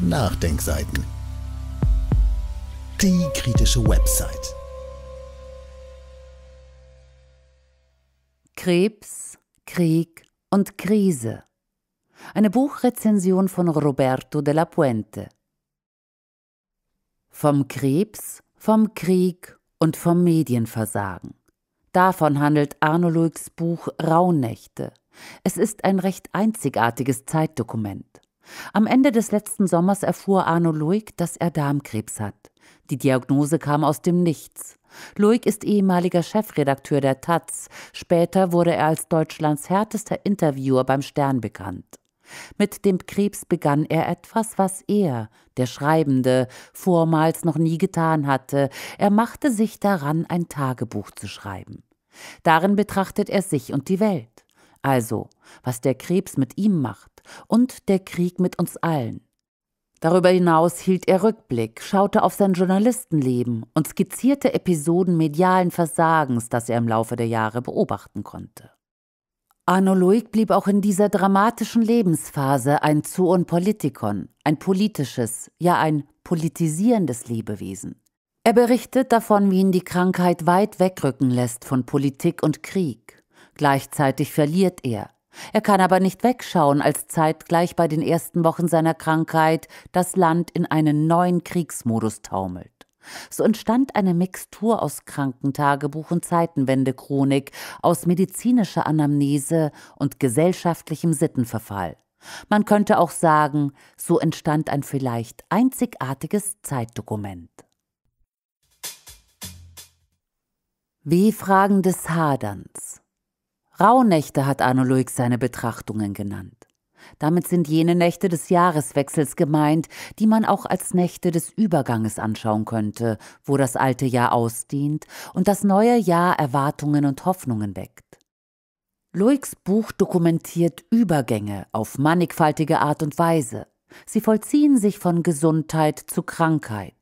Nachdenkseiten. Die kritische Website. Krebs, Krieg und Krise. Eine Buchrezension von Roberto De Lapuente. Vom Krebs, vom Krieg und vom Medienversagen. Davon handelt Arno Luiks Buch Rauhnächte. Es ist ein recht einzigartiges Zeitdokument. Am Ende des letzten Sommers erfuhr Arno Luik, dass er Darmkrebs hat. Die Diagnose kam aus dem Nichts. Luik ist ehemaliger Chefredakteur der taz. Später wurde er als Deutschlands härtester Interviewer beim Stern bekannt. Mit dem Krebs begann er etwas, was er, der Schreibende, vormals noch nie getan hatte. Er machte sich daran, ein Tagebuch zu schreiben. Darin betrachtet er sich und die Welt. Also, was der Krebs mit ihm macht und der Krieg mit uns allen. Darüber hinaus hielt er Rückblick, schaute auf sein Journalistenleben und skizzierte Episoden medialen Versagens, das er im Laufe der Jahre beobachten konnte. Arno Luik blieb auch in dieser dramatischen Lebensphase ein Zoon Politikon, ein politisches, ja ein politisierendes Lebewesen. Er berichtet davon, wie ihn die Krankheit weit wegrücken lässt von Politik und Krieg. Gleichzeitig verliert er. Er kann aber nicht wegschauen, als zeitgleich bei den ersten Wochen seiner Krankheit das Land in einen neuen Kriegsmodus taumelt. So entstand eine Mixtur aus Krankentagebuch und Zeitenwende-Chronik, aus medizinischer Anamnese und gesellschaftlichem Sittenverfall. Man könnte auch sagen, so entstand ein vielleicht einzigartiges Zeitdokument. W-Fragen des Haderns. Rauhnächte hat Arno Luik seine Betrachtungen genannt. Damit sind jene Nächte des Jahreswechsels gemeint, die man auch als Nächte des Überganges anschauen könnte, wo das alte Jahr ausdient und das neue Jahr Erwartungen und Hoffnungen weckt. Luiks Buch dokumentiert Übergänge auf mannigfaltige Art und Weise. Sie vollziehen sich von Gesundheit zu Krankheit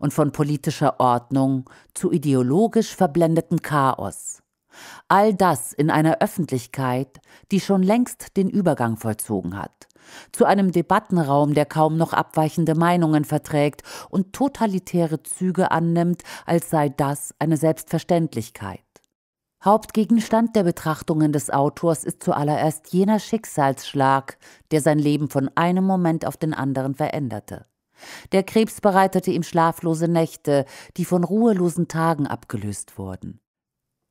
und von politischer Ordnung zu ideologisch verblendetem Chaos. All das in einer Öffentlichkeit, die schon längst den Übergang vollzogen hat, zu einem Debattenraum, der kaum noch abweichende Meinungen verträgt und totalitäre Züge annimmt, als sei das eine Selbstverständlichkeit. Hauptgegenstand der Betrachtungen des Autors ist zuallererst jener Schicksalsschlag, der sein Leben von einem Moment auf den anderen veränderte. Der Krebs bereitete ihm schlaflose Nächte, die von ruhelosen Tagen abgelöst wurden.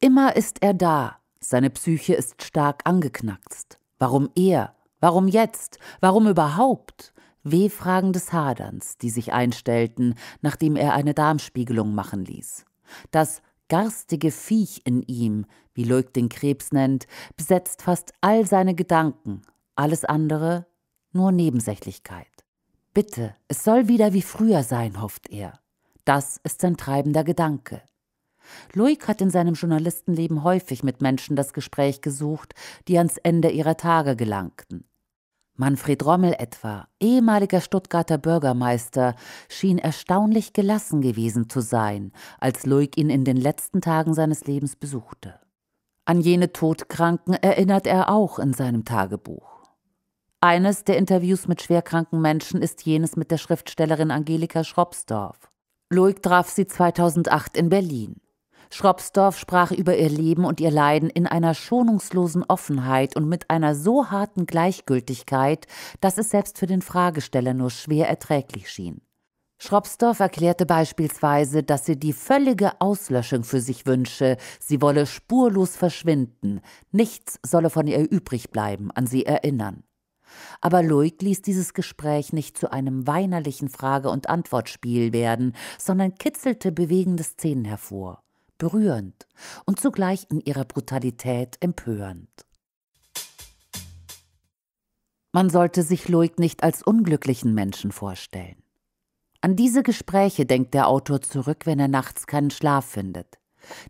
Immer ist er da, seine Psyche ist stark angeknackst. Warum er? Warum jetzt? Warum überhaupt? W-Fragen des Haderns, die sich einstellten, nachdem er eine Darmspiegelung machen ließ. Das garstige Viech in ihm, wie Luik den Krebs nennt, besetzt fast all seine Gedanken, alles andere nur Nebensächlichkeit. Bitte, es soll wieder wie früher sein, hofft er. Das ist sein treibender Gedanke. Luik hat in seinem Journalistenleben häufig mit Menschen das Gespräch gesucht, die ans Ende ihrer Tage gelangten. Manfred Rommel etwa, ehemaliger Stuttgarter Bürgermeister, schien erstaunlich gelassen gewesen zu sein, als Luik ihn in den letzten Tagen seines Lebens besuchte. An jene Todkranken erinnert er auch in seinem Tagebuch. Eines der Interviews mit schwerkranken Menschen ist jenes mit der Schriftstellerin Angelika Schrobsdorff. Luik traf sie 2008 in Berlin. Schrobsdorff sprach über ihr Leben und ihr Leiden in einer schonungslosen Offenheit und mit einer so harten Gleichgültigkeit, dass es selbst für den Fragesteller nur schwer erträglich schien. Schrobsdorff erklärte beispielsweise, dass sie die völlige Auslöschung für sich wünsche, sie wolle spurlos verschwinden, nichts solle von ihr übrig bleiben, an sie erinnern. Aber Luik ließ dieses Gespräch nicht zu einem weinerlichen Frage- und Antwortspiel werden, sondern kitzelte bewegende Szenen hervor. Berührend und zugleich in ihrer Brutalität empörend. Man sollte sich Luik nicht als unglücklichen Menschen vorstellen. An diese Gespräche denkt der Autor zurück, wenn er nachts keinen Schlaf findet.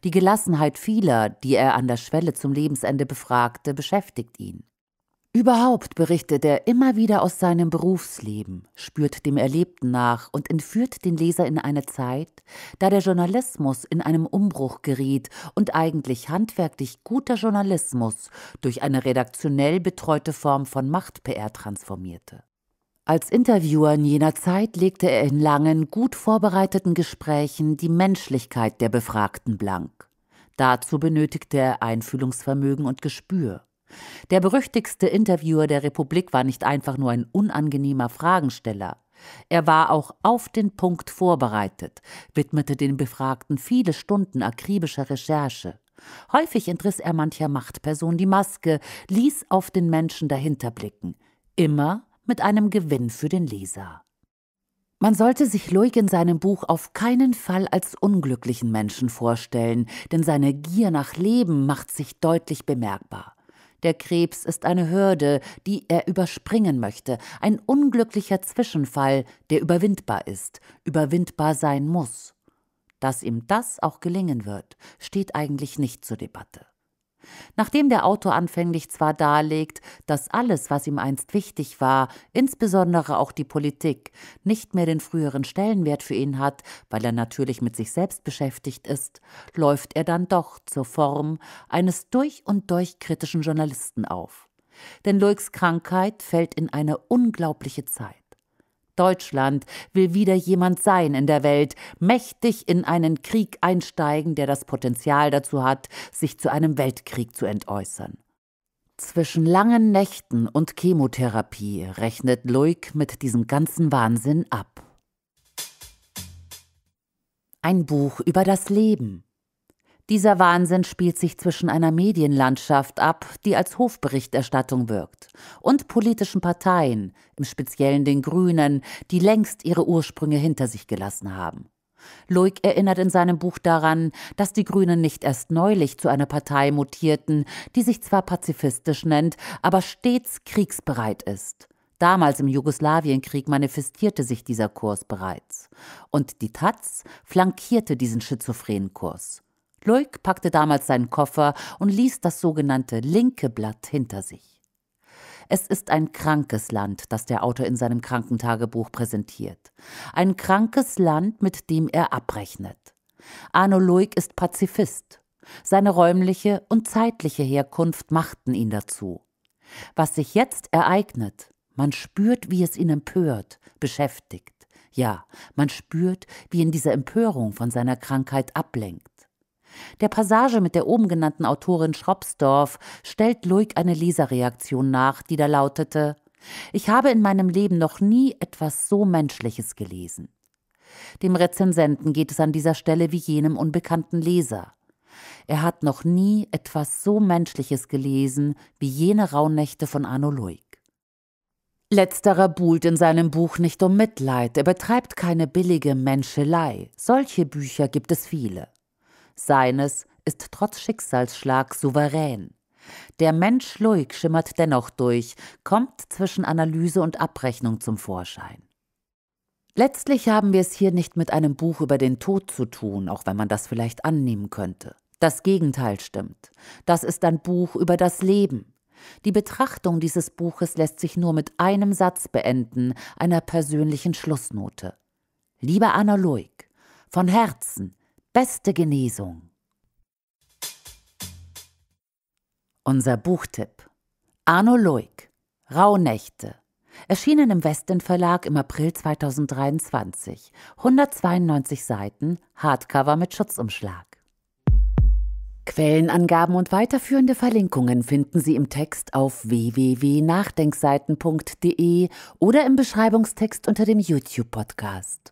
Die Gelassenheit vieler, die er an der Schwelle zum Lebensende befragte, beschäftigt ihn. Überhaupt berichtet er immer wieder aus seinem Berufsleben, spürt dem Erlebten nach und entführt den Leser in eine Zeit, da der Journalismus in einem Umbruch geriet und eigentlich handwerklich guter Journalismus durch eine redaktionell betreute Form von Macht-PR transformierte. Als Interviewer in jener Zeit legte er in langen, gut vorbereiteten Gesprächen die Menschlichkeit der Befragten blank. Dazu benötigte er Einfühlungsvermögen und Gespür. Der berüchtigste Interviewer der Republik war nicht einfach nur ein unangenehmer Fragensteller. Er war auch auf den Punkt vorbereitet, widmete den Befragten viele Stunden akribischer Recherche. Häufig entriss er mancher Machtperson die Maske, ließ auf den Menschen dahinter blicken. Immer mit einem Gewinn für den Leser. Man sollte sich Luik in seinem Buch auf keinen Fall als unglücklichen Menschen vorstellen, denn seine Gier nach Leben macht sich deutlich bemerkbar. Der Krebs ist eine Hürde, die er überspringen möchte, ein unglücklicher Zwischenfall, der überwindbar ist, überwindbar sein muss. Dass ihm das auch gelingen wird, steht eigentlich nicht zur Debatte. Nachdem der Autor anfänglich zwar darlegt, dass alles, was ihm einst wichtig war, insbesondere auch die Politik, nicht mehr den früheren Stellenwert für ihn hat, weil er natürlich mit sich selbst beschäftigt ist, läuft er dann doch zur Form eines durch und durch kritischen Journalisten auf. Denn Luiks Krankheit fällt in eine unglaubliche Zeit. Deutschland will wieder jemand sein in der Welt, mächtig in einen Krieg einsteigen, der das Potenzial dazu hat, sich zu einem Weltkrieg zu entäußern. Zwischen langen Nächten und Chemotherapie rechnet Luik mit diesem ganzen Wahnsinn ab. Ein Buch über das Leben. Dieser Wahnsinn spielt sich zwischen einer Medienlandschaft ab, die als Hofberichterstattung wirkt, und politischen Parteien, im Speziellen den Grünen, die längst ihre Ursprünge hinter sich gelassen haben. Luik erinnert in seinem Buch daran, dass die Grünen nicht erst neulich zu einer Partei mutierten, die sich zwar pazifistisch nennt, aber stets kriegsbereit ist. Damals im Jugoslawienkrieg manifestierte sich dieser Kurs bereits. Und die Taz flankierte diesen schizophrenen Kurs. Luik packte damals seinen Koffer und ließ das sogenannte linke Blatt hinter sich. Es ist ein krankes Land, das der Autor in seinem Krankentagebuch präsentiert. Ein krankes Land, mit dem er abrechnet. Arno Luik ist Pazifist. Seine räumliche und zeitliche Herkunft machten ihn dazu. Was sich jetzt ereignet, man spürt, wie es ihn empört, beschäftigt. Ja, man spürt, wie ihn diese Empörung von seiner Krankheit ablenkt. Der Passage mit der oben genannten Autorin Schrobsdorff stellt Luik eine Leserreaktion nach, die da lautete: „Ich habe in meinem Leben noch nie etwas so Menschliches gelesen." Dem Rezensenten geht es an dieser Stelle wie jenem unbekannten Leser. Er hat noch nie etwas so Menschliches gelesen wie jene Rauhnächte von Arno Luik. Letzterer buhlt in seinem Buch nicht um Mitleid, er betreibt keine billige Menschelei. Solche Bücher gibt es viele. Seines ist trotz Schicksalsschlag souverän. Der Mensch Luik schimmert dennoch durch, kommt zwischen Analyse und Abrechnung zum Vorschein. Letztlich haben wir es hier nicht mit einem Buch über den Tod zu tun, auch wenn man das vielleicht annehmen könnte. Das Gegenteil stimmt. Das ist ein Buch über das Leben. Die Betrachtung dieses Buches lässt sich nur mit einem Satz beenden, einer persönlichen Schlussnote. Lieber Arno Luik, von Herzen, beste Genesung. Unser Buchtipp: Arno Luik, Rauhnächte. Erschienen im Westen Verlag im April 2023. 192 Seiten, Hardcover mit Schutzumschlag. Quellenangaben und weiterführende Verlinkungen finden Sie im Text auf www.nachdenkseiten.de oder im Beschreibungstext unter dem YouTube-Podcast.